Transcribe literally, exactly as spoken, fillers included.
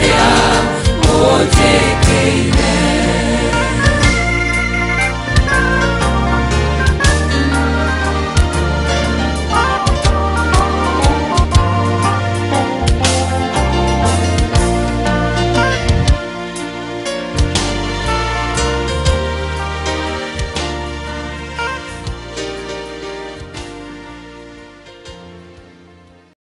Maria.